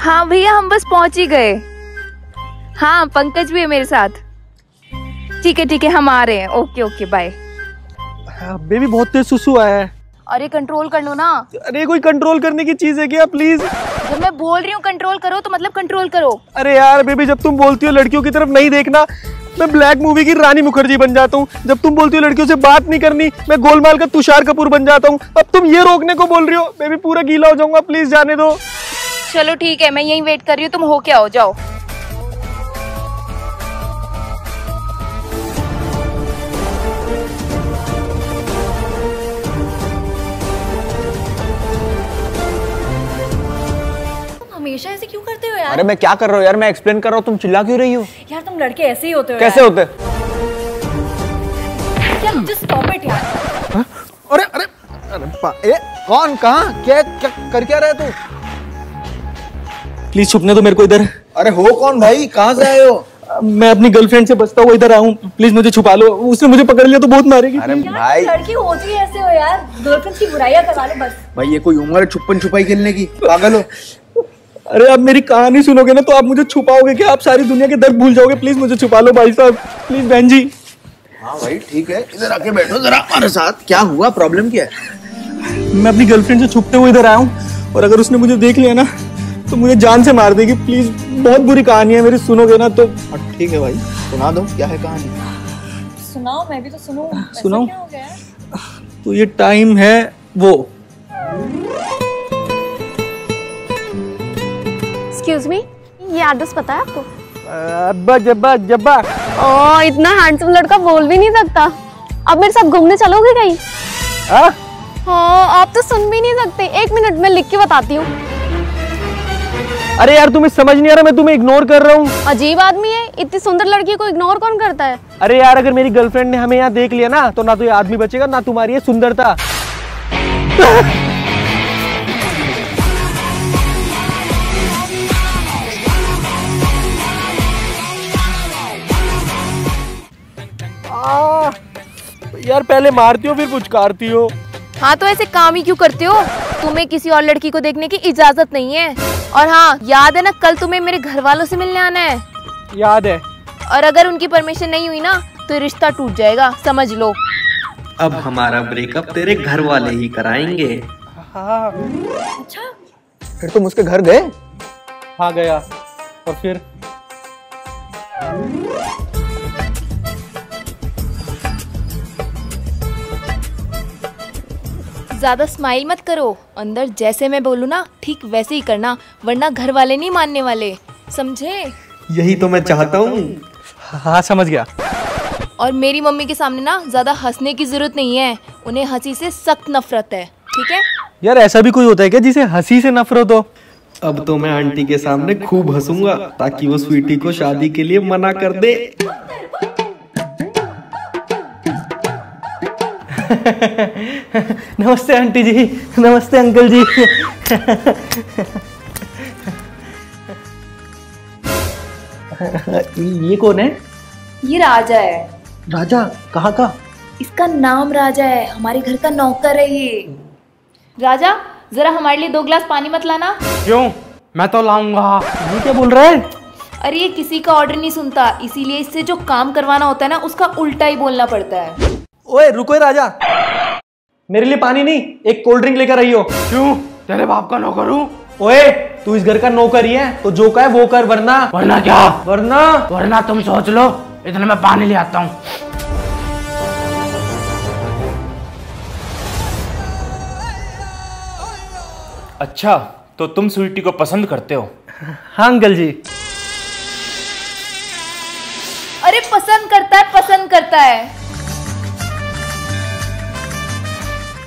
हाँ भैया हम बस पहुंच ही गए। हाँ पंकज भी है मेरे साथ। ठीक है हम आ रहे हैं। Okay bye. बेबी बहुत तेज सुसु आया है। अरे कंट्रोल कर लो ना। अरे कोई कंट्रोल करने की चीज है क्या? प्लीज जब मैं बोल रही हूँ कंट्रोल करो तो मतलब कंट्रोल करो। अरे यार बेबी जब तुम बोलती हो लड़कियों की तरफ नहीं देखना मैं ब्लैक मूवी की रानी मुखर्जी बन जाता हूँ। जब तुम बोलती हो लड़कियों से बात नहीं करनी मैं गोलमाल का तुषार कपूर बन जाता हूँ। अब तुम ये रोकने को बोल रही हो। बेबी पूरा गीला हो जाऊंगा प्लीज जाने दो। चलो ठीक है मैं यहीं वेट कर रही हूँ। तुम हो क्या हो जाओ। हमेशा ऐसे क्यों करते हो यार? अरे मैं क्या कर रहा हूँ यार, मैं एक्सप्लेन कर रहा हूँ, तुम चिल्ला क्यों रही हो? यार तुम लड़के ऐसे ही होते हो। कैसे होते यार? जस्ट स्टॉप इट यार। अरे अरे अरे कौन कहाँ क्या कर क्या रहे तू? प्लीज छुपने दो मेरे को इधर। अरे हो कौन भाई, कहाँ से आए हो? मैं अपनी गर्लफ्रेंड से बचता हुआ इधर आऊँ, प्लीज मुझे छुपा लो। उसने मुझे पकड़ लिया तो बहुत मारेगी। अरे भाई लड़की होती है ऐसे हो यार, गर्लफ्रेंड की बुराइयां करा लो बस। भाई ये कोई उम्र है छुपन छुपाई खेलने की? पागल हो। अरे आप मेरी कहानी सुनोगे ना तो आप मुझे छुपाओगे क्या? आप सारी दुनिया के दर्द भूल जाओगे। प्लीज मुझे छुपा लो भाई साहब, प्लीज बहन जी। हाँ भाई ठीक है इधर आके बैठो जरा हमारे साथ। क्या हुआ, प्रॉब्लम क्या है? मैं अपनी गर्लफ्रेंड से छुपते हुए इधर आया हूँ और अगर उसने मुझे देख लिया ना तो मुझे जान से मार देगी। प्लीज बहुत बुरी कहानी है मेरी, सुनोगे ना तो? ठीक है भाई सुना दो, क्या है कहानी? सुनाओ मैं भी तो सुनूं। सुनाओ क्या हो गया? तो ये टाइम है वो। एक्सक्यूज मी, ये एड्रेस पता है आपको? अब्बा जब्बा जब्बा। ओ इतना हैंडसम लड़का बोल भी नहीं सकता। अब मेरे साथ घूमने चलोगे कहीं? हाँ आप तो सुन भी नहीं सकते। एक मिनट मैं लिख के बताती हूँ। अरे यार तुम्हें समझ नहीं आ रहा, मैं तुम्हें इग्नोर कर रहा हूँ। अजीब आदमी है, इतनी सुंदर लड़की को इग्नोर कौन करता है? अरे यार अगर मेरी गर्लफ्रेंड ने हमें यहाँ देख लिया ना तो ये आदमी बचेगा ना तुम्हारी ये सुंदरता। यार पहले मारती हो फिर पुचकारती हो। हाँ तो ऐसे काम ही क्यों करते हो? तुम्हें किसी और लड़की को देखने की इजाजत नहीं है। और हाँ याद है ना कल तुम्हें मेरे घर वालों से मिलने आना है। याद है। और अगर उनकी परमिशन नहीं हुई ना तो रिश्ता टूट जाएगा, समझ लो। अब हमारा ब्रेकअप तेरे घर वाले ही कराएंगे। हाँ। अच्छा फिर तुम उसके घर गए? हाँ गया। और फिर ज्यादा स्माइल मत करो, अंदर जैसे मैं बोलूँ ना ठीक वैसे ही करना, वरना घर वाले नहीं मानने वाले, समझे? यही तो मैं चाहता हूँ। हाँ समझ गया। और मेरी मम्मी के सामने ना ज्यादा हंसने की जरूरत नहीं है, उन्हें हंसी से सख्त नफरत है, ठीक है? यार ऐसा भी कोई होता है क्या जिसे हंसी से नफरत हो? अब तो मैं आंटी के सामने खूब हंसूंगा ताकि वो स्वीटी को शादी के लिए मना कर दे। नमस्ते आंटी जी, नमस्ते अंकल जी। ये कौन है? ये राजा है। राजा कहाँ का? इसका नाम राजा है, हमारे घर का नौकर है ये। राजा जरा हमारे लिए 2 गिलास पानी मत लाना। क्यों? मैं तो लाऊंगा। ये क्या बोल रहा है? अरे ये किसी का ऑर्डर नहीं सुनता, इसीलिए इससे जो काम करवाना होता है ना उसका उल्टा ही बोलना पड़ता है। ओए रुको राजा, मेरे लिए पानी नहीं एक कोल्ड ड्रिंक लेकर आई हो। क्यों, तेरे बाप का नौकर हूँ? ओए तू इस घर का नौकर ही है तो जो का है वो कर, वरना। वरना क्या? वरना तुम सोच लो। इतने में पानी ले आता हूँ। अच्छा तो तुम स्वीटी को पसंद करते हो? हाँ अंकल जी। अरे पसंद करता है।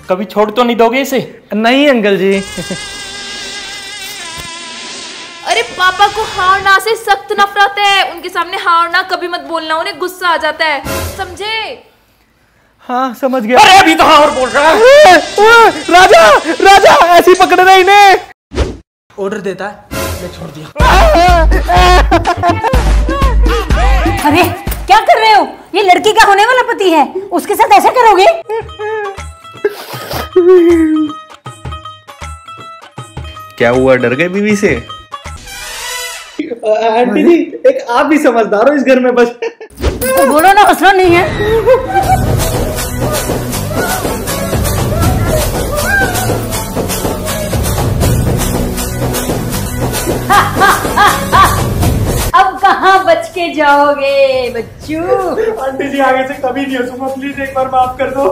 कभी छोड़ तो नहीं दोगे इसे? नहीं अंकल जी। अरे पापा को हाँ और ना से सख्त नफरत है, उनके सामने हाँ और ना कभी मत बोलना, उन्हें गुस्सा आ जाता है, समझे? हाँ समझ गया। अरे अभी तो हाँ और बोल रहा है। राजा ऐसी पकड़ रही इन्हें। ऑर्डर देता है, मैं छोड़ दिया। अरे क्या कर रहे हो? ये लड़की का होने वाला पति है, उसके साथ ऐसा करोगे? क्या हुआ, डर गए बीवी से? आंटी जी एक आप भी समझदार हो इस घर में, बस बोलो ना हंसना नहीं है। बच के जाओगे बच्चू। आंटी जी आगे से कभी नहीं हंसूंगा, प्लीज एक बार माफ कर दो।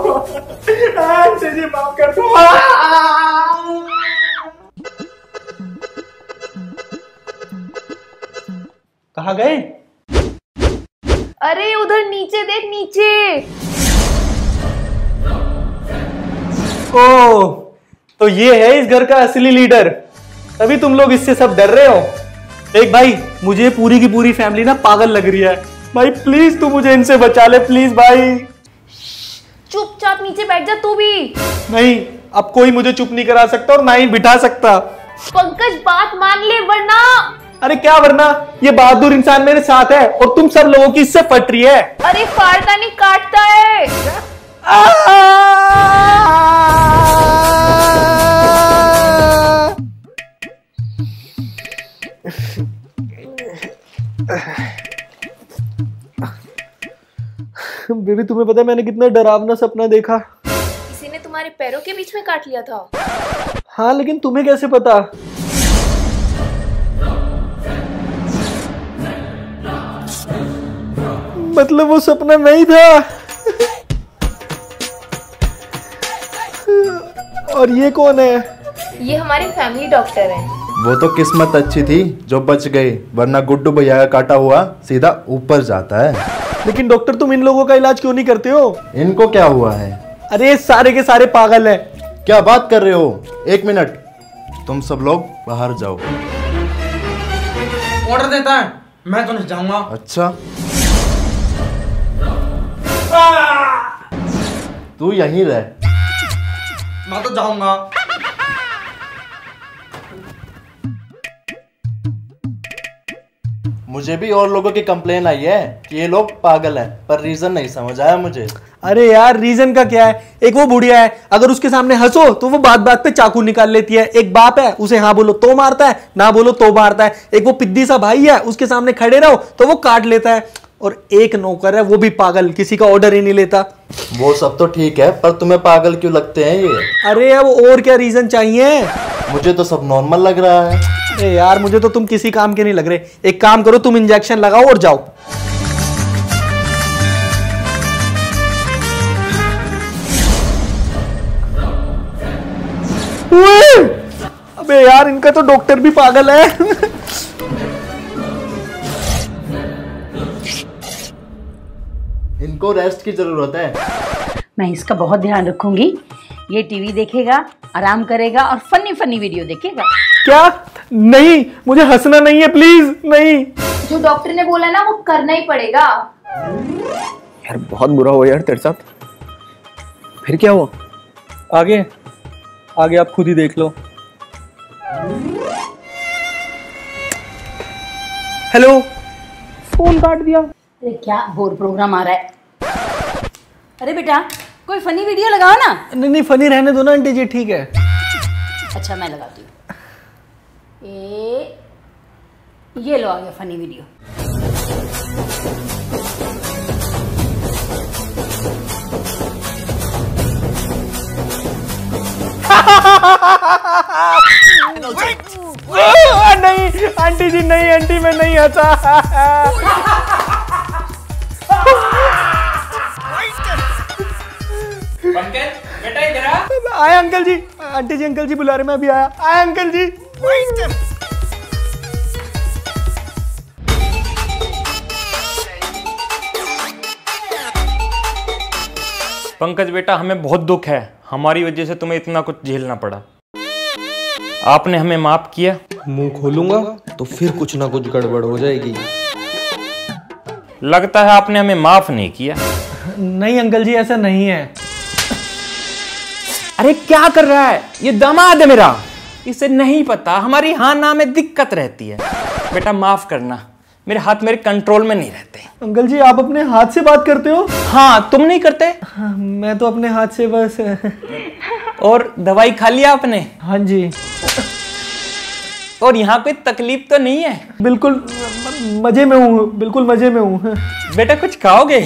आंटी जी माफ कर दो। कहाँ गए? अरे उधर नीचे देख, नीचे। ओ तो ये है इस घर का असली लीडर, तभी तुम लोग इससे सब डर रहे हो। एक भाई मुझे पूरी की पूरी फैमिली ना पागल लग रही है भाई, प्लीज तू मुझे इनसे बचा ले प्लीज भाई। चुपचाप नीचे बैठ जा तू भी। नहीं अब कोई मुझे चुप नहीं करा सकता और ना ही बिठा सकता। पंकज बात मान ले वरना। अरे क्या वरना, ये बहादुर इंसान मेरे साथ है और तुम सब लोगों की इससे फट रही है। अरे फाड़ता नहीं काटता है। बेबी तुम्हें पता है मैंने कितना डरावना सपना देखा? किसी ने तुम्हारे पैरों के बीच में काट लिया था। हाँ लेकिन तुम्हें कैसे पता? मतलब वो सपना नहीं था। और ये कौन है? ये हमारे फैमिली डॉक्टर हैं। वो तो किस्मत अच्छी थी जो बच गई, वरना गुड्डू भैया का काटा हुआ सीधा ऊपर जाता है। लेकिन डॉक्टर तुम इन लोगों का इलाज क्यों नहीं करते हो? इनको क्या हुआ है? अरे सारे के सारे पागल हैं। क्या बात कर रहे हो? एक मिनट, तुम सब लोग बाहर जाओ। ऑर्डर देता है, मैं तो नहीं जाऊंगा। अच्छा तू यहीं रह। मैं तो जाऊंगा। मुझे भी और लोगों की कंप्लेन आई है कि ये लोग पागल हैं, पर रीजन नहीं समझ आया मुझे। अरे यार रीजन का क्या है, एक वो बुढ़िया है अगर उसके सामने हंसो तो वो बात बात पे चाकू निकाल लेती है। एक बाप है उसे हाँ बोलो तो मारता है, ना बोलो तो मारता है। एक वो पिद्दी सा भाई है उसके सामने खड़े रहो तो वो काट लेता है। और एक नौकर है वो भी पागल, किसी का ऑर्डर ही नहीं लेता। वो सब तो ठीक है पर तुम्हें पागल क्यों लगते हैं ये? अरे अब और क्या रीजन चाहिए? मुझे तो सब नॉर्मल लग रहा है। अरे यार मुझे तो तुम किसी काम के नहीं लग रहे। एक काम करो तुम इंजेक्शन लगाओ और जाओ। अबे यार इनका तो डॉक्टर भी पागल है। इनको रेस्ट की जरूरत है। मैं इसका बहुत ध्यान रखूंगी, ये टीवी देखेगा, आराम करेगा और फनी फनी वीडियो देखेगा। क्या? नहीं मुझे हंसना नहीं है प्लीज, नहीं। जो डॉक्टर ने बोला ना वो करना ही पड़ेगा। यार बहुत बुरा हुआ यार तेरे साथ। फिर क्या हुआ? आगे आगे आप खुद ही देख लो। हेलो, फोन काट दिया। अरे क्या बोर प्रोग्राम आ रहा है। अरे बेटा कोई फनी वीडियो लगाओ ना। नहीं नहीं फनी रहने दो ना आंटी जी, ठीक है। अच्छा मैं लगाती हूँ। ये लो आ गया फनी वीडियो। नहीं आंटी जी नहीं, आंटी मैं नहीं हंसा। बेटा इधर आ। आया अंकल जी, आंटी जी अंकल जी बुला रहे, मैं अभी आया। आया अंकल जी। पंकज बेटा हमें बहुत दुख है, हमारी वजह से तुम्हें इतना कुछ झेलना पड़ा। आपने हमें माफ किया। मुंह खोलूंगा तो फिर कुछ ना कुछ गड़बड़ हो जाएगी। लगता है आपने हमें माफ नहीं किया। नहीं अंकल जी ऐसा नहीं है। अरे क्या कर रहा है? ये दामाद है मेरा, इसे नहीं पता हमारी हाँ ना में दिक्कत रहती है। बेटा माफ करना, मेरे हाथ मेरे कंट्रोल में नहीं रहते। अंकल जी आप अपने हाथ से बात करते हो? हाँ तुम नहीं करते। हाँ, मैं तो अपने हाथ से बस। और दवाई खा लिया आपने? हाँ जी। और यहाँ पे तकलीफ तो नहीं है? बिल्कुल मजे में हूँ, बिल्कुल मजे में हूँ। बेटा कुछ खाओगे?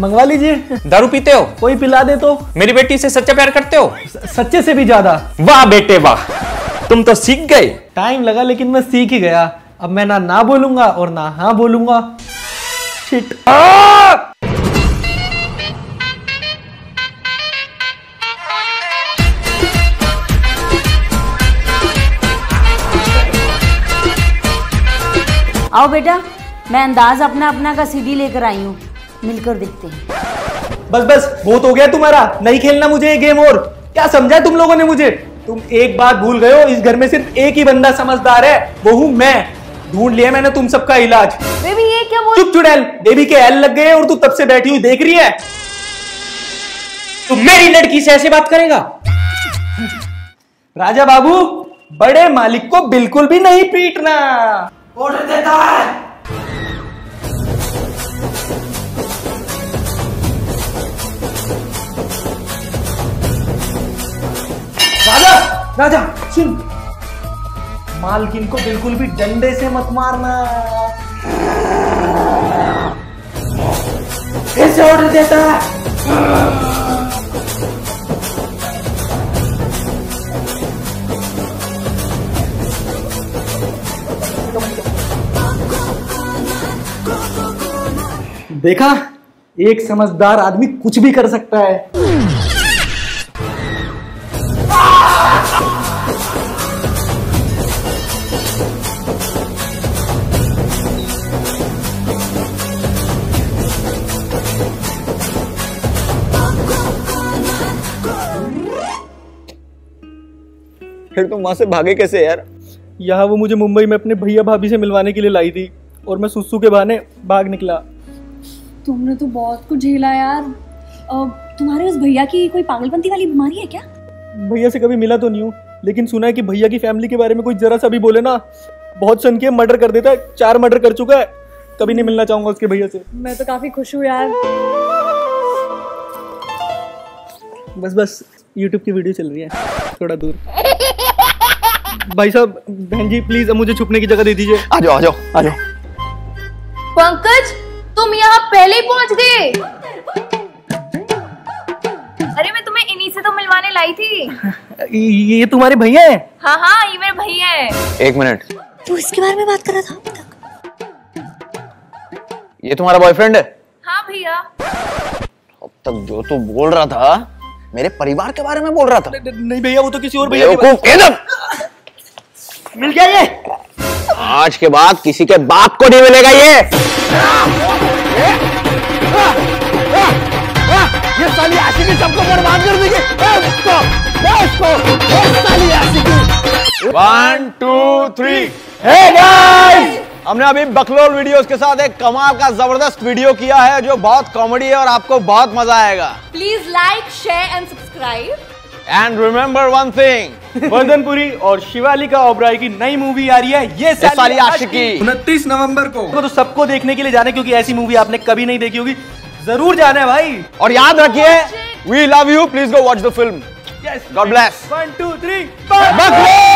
मंगवा लीजिए। दारू पीते हो? कोई पिला दे तो। मेरी बेटी से सच्चा प्यार करते हो? सच्चे से भी ज्यादा। वाह बेटे वाह, तुम तो सीख गए। टाइम लगा लेकिन मैं सीख ही गया। अब मैं ना ना बोलूंगा और ना हाँ बोलूंगा। शिट। आओ बेटा, मैं अंदाज अपना अपना का सीडी लेकर आई हूँ, मिलकर देखते हैं। बस बस बहुत हो गया तुम्हारा, नहीं खेलना मुझे ये गेम। और क्या समझा तुम लोगों ने मुझे? तुम एक बात भूल गए हो, इस घर में सिर्फ एक ही बंदा समझदार है, वो हूँ मैं। ढूंढ लिया मैंने तुम सबका इलाज। बेबी ये क्या बोल? चुप चुड़ैल, बेबी के एल लग गए और तू तब से बैठी हुई देख रही है। तू मेरी लड़की से ऐसे बात करेगा? राजा बाबू, बड़े मालिक को बिल्कुल भी नहीं पीटना। ऑर्डर देता है। राजा, राजा सुन, मालकिन को बिल्कुल भी डंडे से मत मारना। फिर से ऑर्डर देता है। देखा, एक समझदार आदमी कुछ भी कर सकता है। फिर तुम वहां से भागे कैसे यार? यहाँ वो मुझे मुंबई में अपने भैया भाभी से मिलवाने के लिए लाई थी और मैं सुसु के बहाने भाग निकला। तुमने तो बहुत कुछ झेला यार। तुम्हारे उस भैया की कोई पागलपंती वाली बीमारी है क्या? भैया से कभी मिला तो नहीं हूँ, लेकिन सुना है कि भैया की फैमिली के बारे में कोई जरा सा भी बोले ना, बहुत सन के मर्डर कर देता है। 4 मर्डर कर चुका है। कभी नहीं मिलना चाहूंगा उसके भैया से। मैं तो काफी खुश हूँ यार। बस बस यूट्यूब की वीडियो चल रही है, थोड़ा दूर। भाई साहब, बहन जी प्लीज अब मुझे छुपने की जगह दे दीजिए। आ जाओ आ जाओ आ जाओ। पंकज तुम यहाँ पहले ही पहुँच गए। अरे मैं तुम्हें इन्हीं से तो मिलवाने लाई थी। ये तुम्हारे भैया हैं? हाँ हाँ ये मेरे भैया हैं। एक मिनट, तू इसके बारे में बात कर रहा था अब तक? ये तुम्हारा बॉयफ्रेंड है? हाँ भैया। अब तक जो तू बोल रहा था मेरे परिवार के बारे में बोल रहा था। नहीं भैया, वो तो किसी और भैया के बारे। मिल गया ये? आज के बाद किसी के बाप को नहीं मिलेगा ये। ये साली आशिकी सबको बर्बाद कर देगी। साली आशिकी। 1 2 3। हे गाइस, हमने अभी बकलोल वीडियोस के साथ एक कमाल का जबरदस्त वीडियो किया है जो बहुत कॉमेडी है और आपको बहुत मजा आएगा। Please like share and subscribe. And remember one thing, Vardhanpuri और शिवालिका ओबराय की नई मूवी आ रही है, ये साली आशिकी। 29 नवंबर को तो सबको देखने के लिए जाने, क्योंकि ऐसी मूवी आपने कभी नहीं देखी होगी। जरूर जाना है भाई। और याद रखिए, we love you, please go watch the film. Yes. God bless. 1 2 3 Baklol.